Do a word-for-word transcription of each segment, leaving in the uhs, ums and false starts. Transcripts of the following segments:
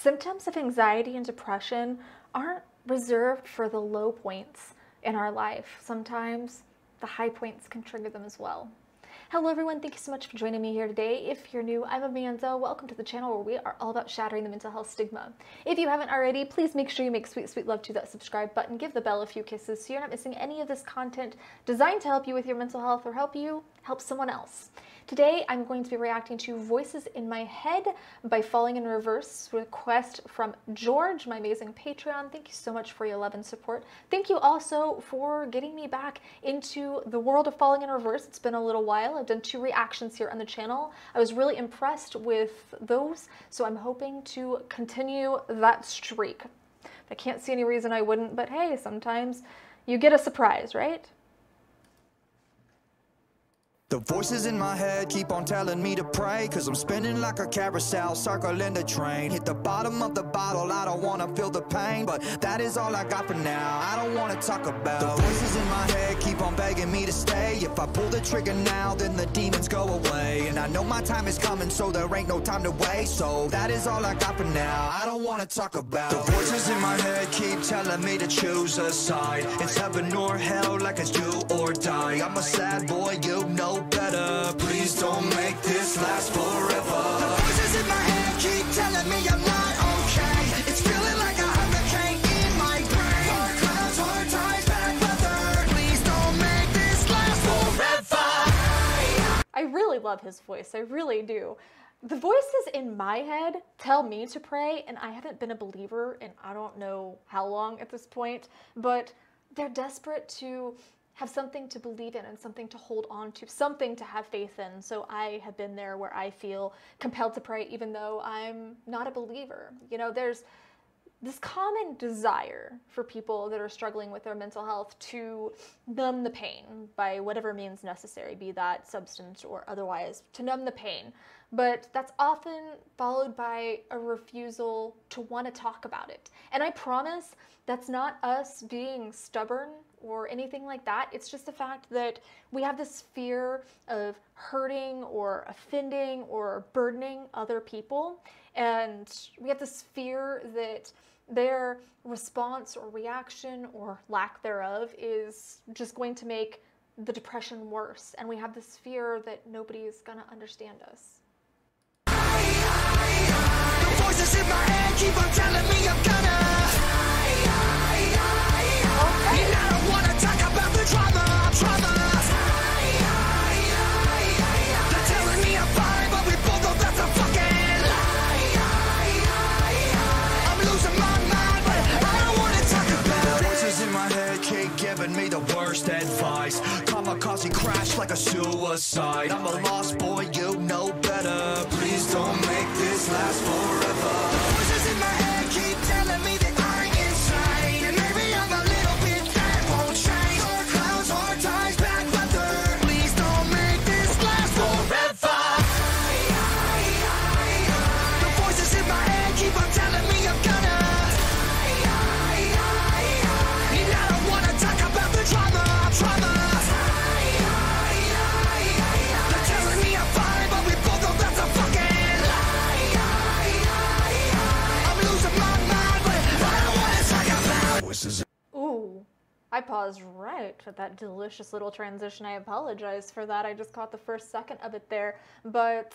Symptoms of anxiety and depression aren't reserved for the low points in our life. Sometimes the high points can trigger them as well. Hello everyone, thank you so much for joining me here today. If you're new, I'm Amanda. Welcome to the channel where we are all about shattering the mental health stigma. If you haven't already, please make sure you make sweet, sweet love to that subscribe button. Give the bell a few kisses so you're not missing any of this content designed to help you with your mental health or help you help someone else. Today, I'm going to be reacting to Voices in My Head by Falling in Reverse, request from George, my amazing Patreon. Thank you so much for your love and support. Thank you also for getting me back into the world of Falling in Reverse. It's been a little while. I've done two reactions here on the channel. I was really impressed with those, so I'm hoping to continue that streak. I can't see any reason I wouldn't, but hey, sometimes you get a surprise, right? The voices in my head keep on telling me to pray, cause I'm spinning like a carousel, circling the train. Hit the bottom of the bottle, I don't wanna feel the pain, but that is all I got for now, I don't wanna talk about. The voices in my head keep on begging me to stay. If I pull the trigger now, then the demons go away. And I know my time is coming, so there ain't no time to waste. So that is all I got for now, I don't wanna talk about. The voices in my head keep telling me to choose a side. It's heaven or hell, like it's you or die. I'm a sad boy, you know better. Please don't make this last forever. The voices in my head keep telling me I'm not okay. It's feeling like a hurricane in my brain. Hard clouds, hard times, bad weather. Please don't make this last forever. I really love his voice. I really do. The voices in my head tell me to pray, and I haven't been a believer in I don't know how long at this point, but they're desperate to have something to believe in and something to hold on to, something to have faith in. So I have been there where I feel compelled to pray even though I'm not a believer. You know, there's this common desire for people that are struggling with their mental health to numb the pain by whatever means necessary, be that substance or otherwise, to numb the pain. But that's often followed by a refusal to want to talk about it. And I promise that's not us being stubborn or anything like that. It's just the fact that we have this fear of hurting or offending or burdening other people. And we have this fear that their response or reaction or lack thereof is just going to make the depression worse. And we have this fear that nobody is going to understand us. I, I, I, the voices in my head keep on telling me I'm gonna. Okay. And I don't want to talk about the drama, drama. They're telling me I'm fine, but we both know that's a fucking lie. I'm losing my mind, but I don't want to talk about it. The voices in my head keep giving me the worst advice. Kamikaze crash like a suicide. I'm a lost boy, you know better. Please don't make this last forever. The voices in my head keep telling me that I'm insane. I paused right at that delicious little transition. I apologize for that. I just caught the first second of it there. But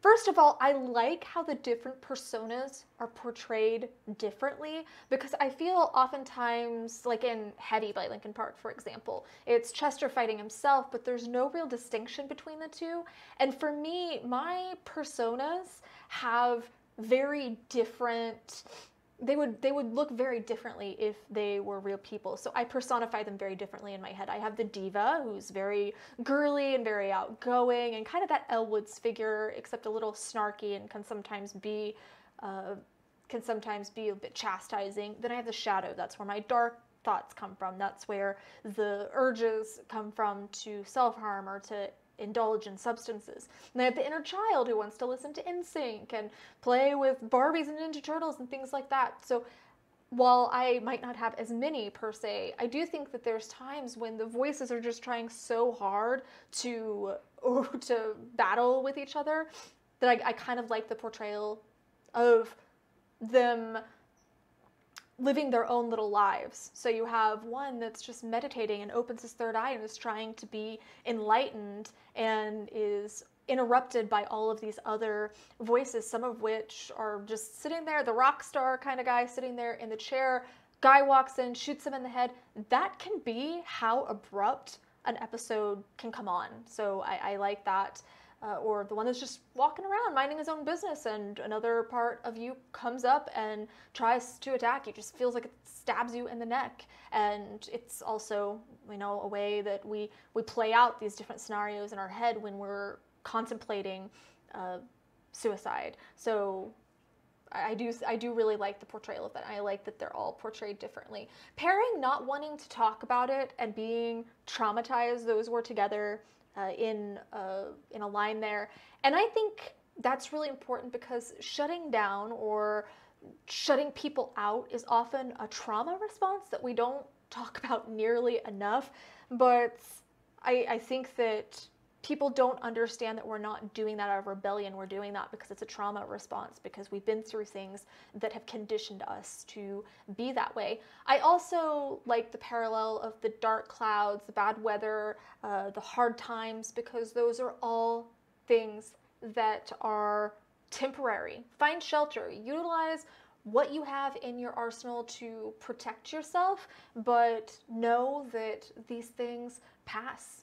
first of all, I like how the different personas are portrayed differently, because I feel oftentimes, like in Heady by Linkin Park, for example, it's Chester fighting himself, but there's no real distinction between the two. And for me, my personas have very different... They would they would look very differently if they were real people. So I personify them very differently in my head. I have the diva, who's very girly and very outgoing, and kind of that Elle Woods figure, except a little snarky and can sometimes be uh, can sometimes be a bit chastising. Then I have the shadow. That's where my dark thoughts come from. That's where the urges come from to self-harm or to indulge in substances. And I have the inner child who wants to listen to N sync and play with Barbies and Ninja Turtles and things like that. So while I might not have as many per se, I do think that there's times when the voices are just trying so hard to or to battle with each other that I, I kind of like the portrayal of them living their own little lives. So you have one that's just meditating and opens his third eye and is trying to be enlightened and is interrupted by all of these other voices, some of which are just sitting there, the rock star kind of guy sitting there in the chair, guy walks in, shoots him in the head. That can be how abrupt an episode can come on. So I, I like that. Uh, or the one that's just walking around minding his own business and another part of you comes up and tries to attack you, just feels like it stabs you in the neck. And it's also, you know, a way that we we play out these different scenarios in our head when we're contemplating uh, suicide. So I do, I do really like the portrayal of that. I like that they're all portrayed differently. Pairing not wanting to talk about it and being traumatized, those were together Uh, in, uh, in a line there. And I think that's really important because shutting down or shutting people out is often a trauma response that we don't talk about nearly enough. But I, I think that people don't understand that we're not doing that out of rebellion. We're doing that because it's a trauma response, because we've been through things that have conditioned us to be that way. I also like the parallel of the dark clouds, the bad weather, uh, the hard times, because those are all things that are temporary. Find shelter, utilize what you have in your arsenal to protect yourself, but know that these things pass.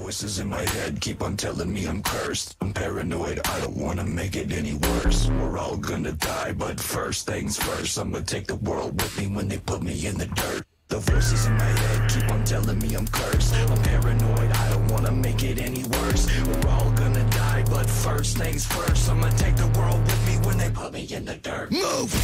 Voices in my head keep on telling me I'm cursed. I'm paranoid, I don't wanna make it any worse. We're all gonna die, but first things first, I'ma take the world with me when they put me in the dirt. The voices in my head keep on telling me I'm cursed. I'm paranoid, I don't wanna make it any worse. We're all gonna die, but first things first, I'ma take the world with me when they put me in the dirt. Move!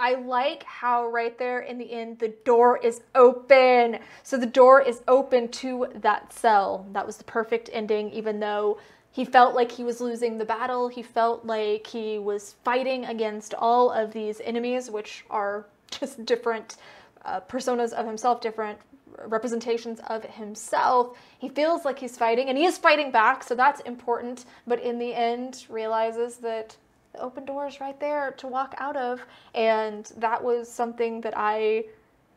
I like how right there in the end, the door is open. So the door is open to that cell. That was the perfect ending, even though he felt like he was losing the battle. He felt like he was fighting against all of these enemies, which are just different uh, personas of himself, different representations of himself. He feels like he's fighting and he is fighting back. So that's important. But in the end, realizes that the open doors right there to walk out of. And that was something that I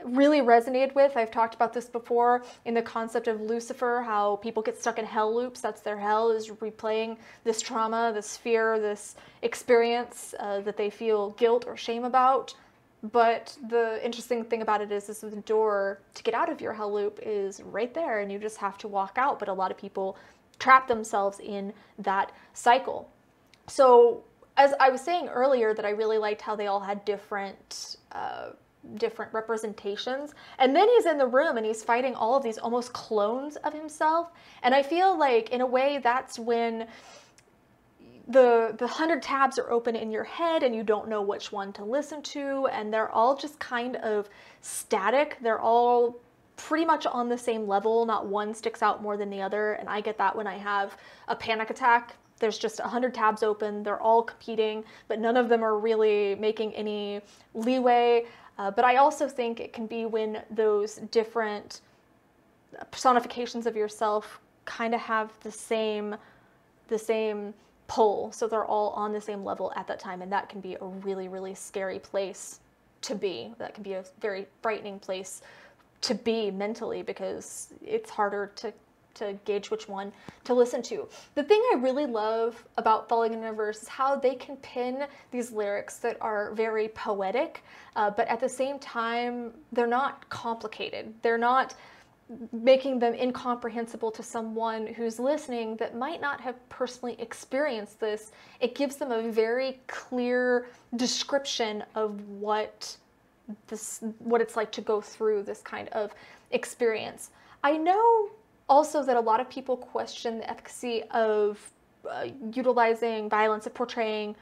really resonated with. I've talked about this before in the concept of Lucifer, how people get stuck in hell loops. That's their hell, is replaying this trauma, this fear, this experience uh, that they feel guilt or shame about. But the interesting thing about it is, is the door to get out of your hell loop is right there and you just have to walk out. But a lot of people trap themselves in that cycle. So as I was saying earlier, that I really liked how they all had different uh, different representations. And then he's in the room and he's fighting all of these almost clones of himself. And I feel like in a way that's when the the hundred tabs are open in your head and you don't know which one to listen to. And they're all just kind of static. They're all pretty much on the same level. Not one sticks out more than the other. And I get that when I have a panic attack. There's just a hundred tabs open, they're all competing, but none of them are really making any leeway. Uh, but I also think it can be when those different personifications of yourself kind of have the same, the same pull. So they're all on the same level at that time, and that can be a really, really scary place to be. That can be a very frightening place to be mentally, because it's harder to to gauge which one to listen to. The thing I really love about Falling in Reverse is how they can pin these lyrics that are very poetic, uh, but at the same time, they're not complicated. They're not making them incomprehensible to someone who's listening that might not have personally experienced this. It gives them a very clear description of what this, what it's like to go through this kind of experience. I know also that a lot of people question the efficacy of uh, utilizing violence and portraying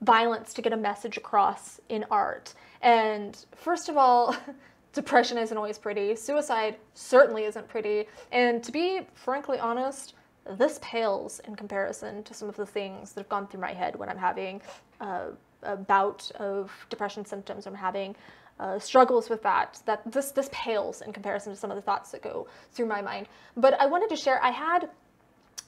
violence to get a message across in art. And first of all, depression isn't always pretty. Suicide certainly isn't pretty. And to be frankly honest, this pales in comparison to some of the things that have gone through my head when I'm having uh, a bout of depression symptoms, I'm having uh, struggles with that. That this, this pales in comparison to some of the thoughts that go through my mind. But I wanted to share, I had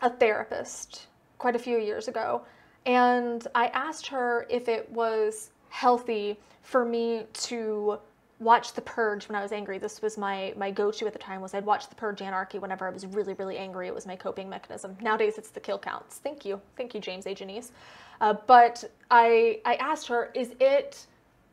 a therapist quite a few years ago, and I asked her if it was healthy for me to watch The Purge when I was angry. This was my my go-to at the time, was I'd watch The Purge Anarchy whenever I was really, really angry. It was my coping mechanism. Nowadays, it's the kill counts. Thank you. Thank you, James A Janice. Uh, but I, I asked her, is it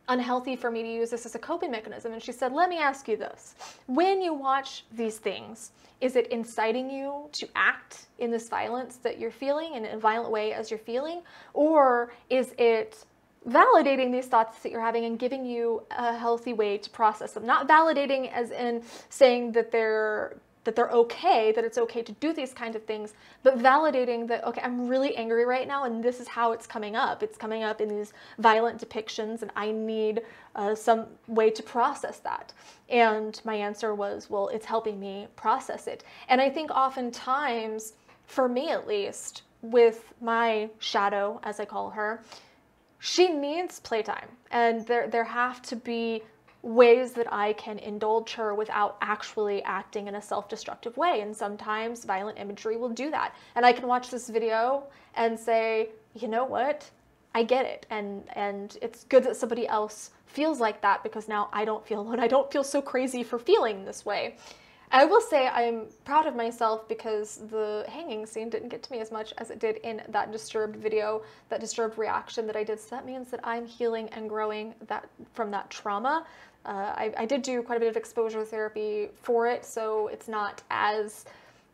unhealthy for me to use this as a coping mechanism? And she said, let me ask you this. When you watch these things, is it inciting you to act in this violence that you're feeling, in a violent way as you're feeling? Or is it validating these thoughts that you're having and giving you a healthy way to process them? Not validating as in saying that they're that they're okay, that it's okay to do these kinds of things, but validating that, okay, I'm really angry right now and this is how it's coming up. It's coming up in these violent depictions and I need uh, some way to process that. And my answer was, well, it's helping me process it. And I think oftentimes, for me at least, with my shadow, as I call her, she needs playtime, and there there have to be ways that I can indulge her without actually acting in a self-destructive way, and sometimes violent imagery will do that. And I can watch this video and say, you know what, I get it, and and it's good that somebody else feels like that, because now I don't feel alone. I don't feel so crazy for feeling this way. I will say I'm proud of myself because the hanging scene didn't get to me as much as it did in that Disturbed video, that Disturbed reaction that I did. So that means that I'm healing and growing that from that trauma. Uh, I, I did do quite a bit of exposure therapy for it, so it's not as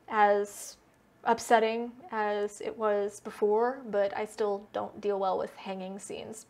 as upsetting as it was before, but I still don't deal well with hanging scenes.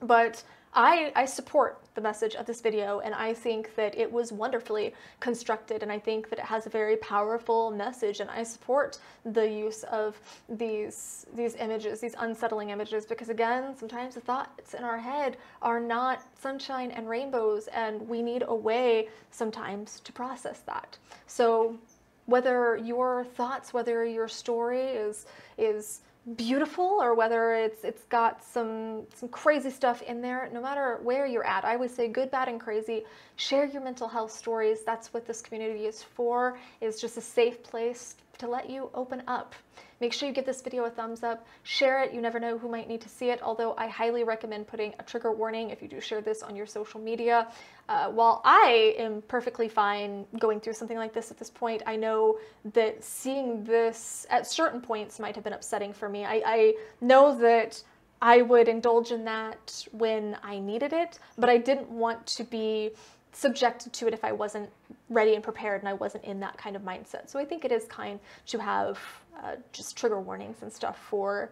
But I, I support the message of this video, and I think that it was wonderfully constructed, and I think that it has a very powerful message, and I support the use of these these images, these unsettling images, because again, sometimes the thoughts in our head are not sunshine and rainbows, and we need a way sometimes to process that. So whether your thoughts, whether your story is is beautiful or whether it's it's got some some crazy stuff in there, no matter where you're at, I always say good, bad, and crazy. Share your mental health stories. That's what this community is for. It's just a safe place to let you open up. Make sure you give this video a thumbs up. Share it. You never know who might need to see it, although I highly recommend putting a trigger warning if you do share this on your social media. Uh, while I am perfectly fine going through something like this at this point, I know that seeing this at certain points might have been upsetting for me. I, I know that I would indulge in that when I needed it, but I didn't want to be subjected to it if I wasn't ready and prepared and I wasn't in that kind of mindset. So I think it is kind to have uh, just trigger warnings and stuff for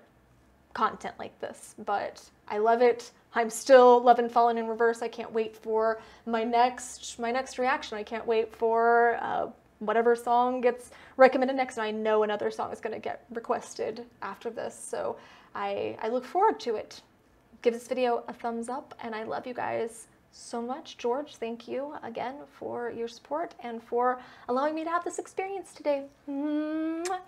content like this, but I love it. I'm still loving Falling in Reverse. I can't wait for my next my next reaction. I can't wait for uh, whatever song gets recommended next, and I know another song is going to get requested after this, so I, I look forward to it. Give this video a thumbs up, and I love you guys so much. George, thank you again for your support and for allowing me to have this experience today. Mwah.